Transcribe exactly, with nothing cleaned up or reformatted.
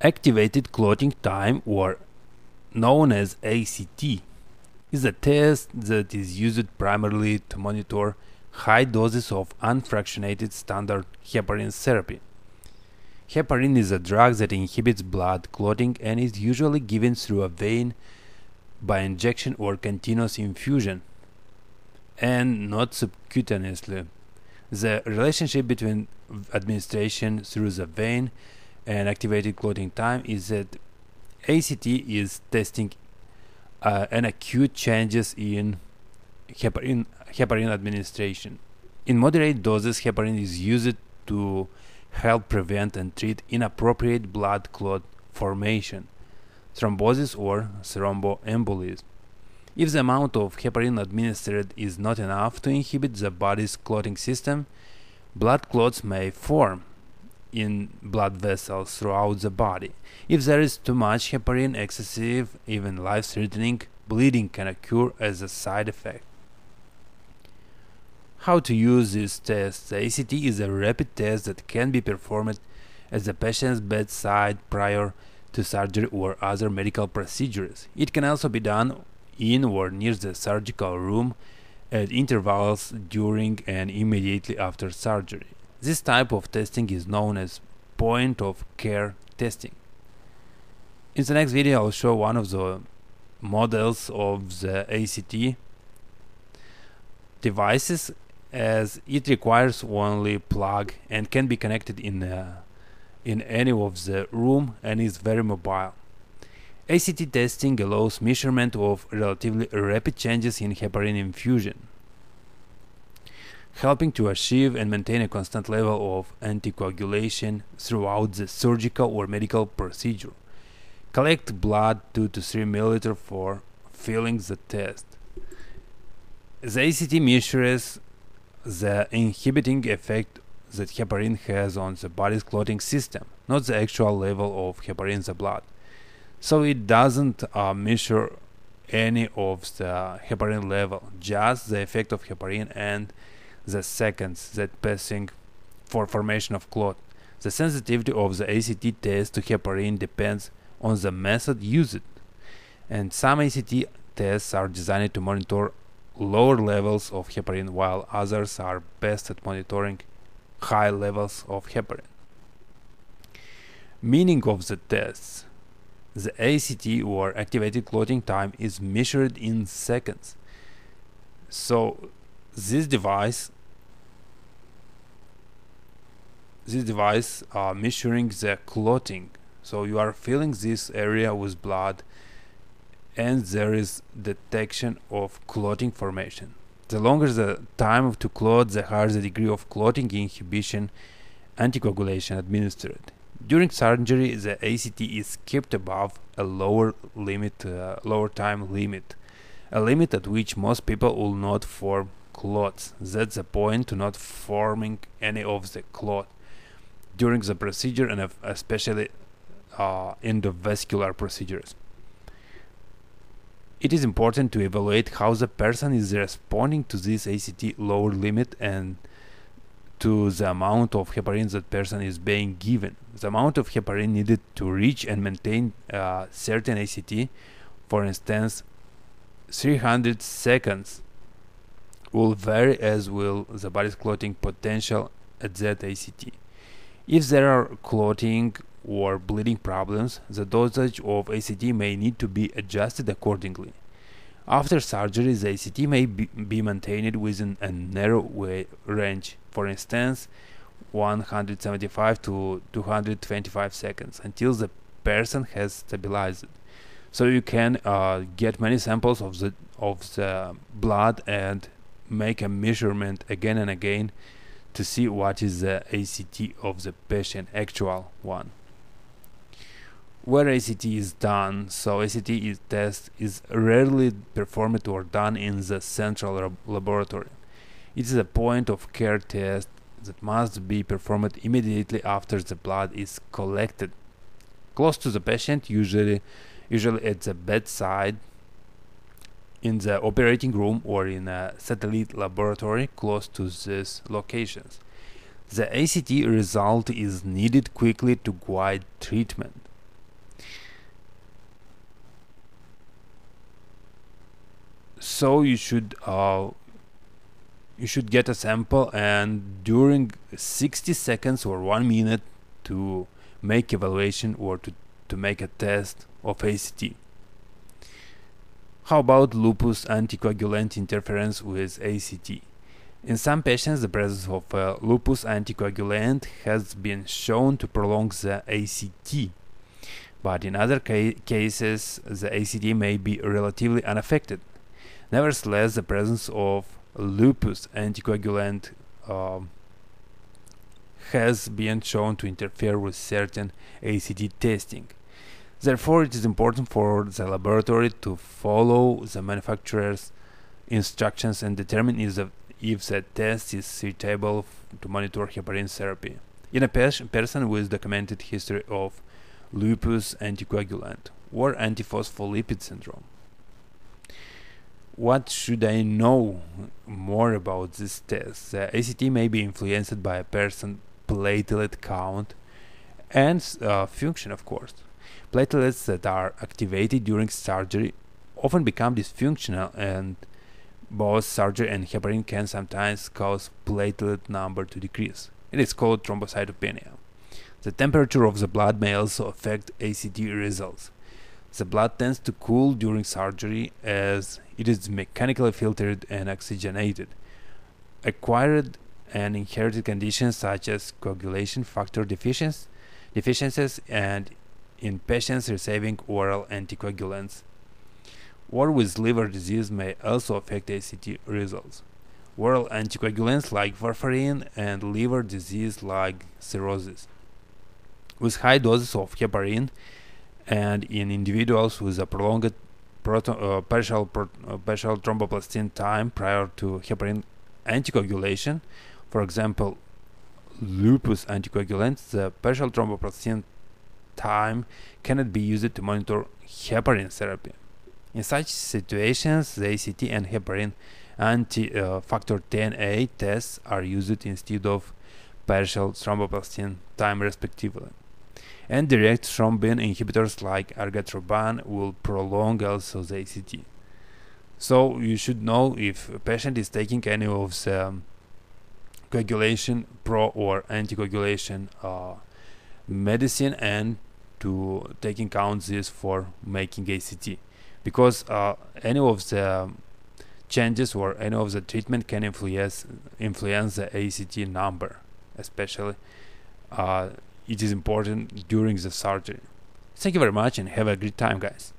Activated clotting time, or known as A C T, is a test that is used primarily to monitor high doses of unfractionated standard heparin therapy. Heparin is a drug that inhibits blood clotting and is usually given through a vein by injection or continuous infusion, and not subcutaneously. The relationship between administration through the vein and activated clotting time is that A C T is testing uh, an acute changes in heparin, heparin administration. In moderate doses, heparin is used to help prevent and treat inappropriate blood clot formation, thrombosis, or thromboembolism. If the amount of heparin administered is not enough to inhibit the body's clotting system, blood clots may form in blood vessels throughout the body. If there is too much heparin, excessive, even life-threatening bleeding can occur as a side effect. How to use this test? The A C T is a rapid test that can be performed at the patient's bedside prior to surgery or other medical procedures. It can also be done in or near the surgical room at intervals during and immediately after surgery. This type of testing is known as point of care testing. In the next video, I'll show one of the models of the A C T devices, as it requires only plug and can be connected in uh, in any of the room and is very mobile. A C T testing allows measurement of relatively rapid changes in heparin infusion, helping to achieve and maintain a constant level of anticoagulation throughout the surgical or medical procedure. Collect blood two to three milliliters for filling the test. The A C T measures the inhibiting effect that heparin has on the body's clotting system, not the actual level of heparin in the blood. So it doesn't uh, measure any of the heparin level, just the effect of heparin and the seconds that passing for formation of clot. The sensitivity of the A C T test to heparin depends on the method used, and some A C T tests are designed to monitor lower levels of heparin, while others are best at monitoring high levels of heparin. Meaning of the tests. The A C T, or activated clotting time, is measured in seconds. So this device this device uh, measuring the clotting. So you are filling this area with blood and there is detection of clotting formation. The longer the time to clot, the higher the degree of clotting inhibition anticoagulation administered. During surgery, the A C T is kept above a lower limit, uh, lower time limit, a limit at which most people will not form clots. That's the point to not forming any of the clot during the procedure, and especially uh, endovascular procedures. It is important to evaluate how the person is responding to this A C T lower limit and to the amount of heparin that person is being given. The amount of heparin needed to reach and maintain a certain A C T, for instance, three hundred seconds, will vary as will the body's clotting potential at that A C T. If there are clotting or bleeding problems, the dosage of A C T may need to be adjusted accordingly. After surgery, the A C T may be, be maintained within a narrow range, for instance, one hundred seventy-five to two hundred twenty-five seconds, until the person has stabilized. So you can uh, get many samples of the, of the blood and make a measurement again and again to see what is the A C T of the patient, actual one. Where A C T is done. So A C T is test is rarely performed or done in the central laboratory. It is a point of care test that must be performed immediately after the blood is collected, close to the patient, usually usually at the bedside, in the operating room, or in a satellite laboratory close to these locations. The A C T result is needed quickly to guide treatment. so you should uh, you should get a sample and during sixty seconds or one minute to make evaluation or to, to make a test of A C T. How about lupus anticoagulant interference with A C T? In some patients, the presence of uh, lupus anticoagulant has been shown to prolong the A C T, but in other ca cases the A C T may be relatively unaffected. Nevertheless, the presence of lupus anticoagulant uh, has been shown to interfere with certain A C T testing. Therefore, it is important for the laboratory to follow the manufacturer's instructions and determine if the, if the test is suitable to monitor heparin therapy in a pe person with documented history of lupus anticoagulant or antiphospholipid syndrome. What should I know more about this test? The A C T may be influenced by a person's platelet count and uh, function, of course. Platelets that are activated during surgery often become dysfunctional, and both surgery and heparin can sometimes cause platelet number to decrease. It is called thrombocytopenia. The temperature of the blood may also affect A C T results. The blood tends to cool during surgery as it is mechanically filtered and oxygenated. Acquired and inherited conditions such as coagulation factor deficiencies and in patients receiving oral anticoagulants or with liver disease may also affect A C T results. Oral anticoagulants like warfarin and liver disease like cirrhosis. With high doses of heparin and in individuals with a prolonged proto uh, partial, pro uh, partial thromboplastin time prior to heparin anticoagulation, for example, lupus anticoagulant, the partial thromboplastin time cannot be used to monitor heparin therapy. In such situations, the A C T and heparin anti-factor ten A uh, tests are used instead of partial thromboplastin time respectively. And direct thrombin inhibitors like argatroban will prolong also the A C T. So you should know if a patient is taking any of the coagulation, pro or anticoagulation uh, medicine, and to take in account this for making A C T, because uh, any of the changes or any of the treatment can influence influence the A C T number, especially. Uh, It is important during the surgery. Thank you very much and have a great time, guys.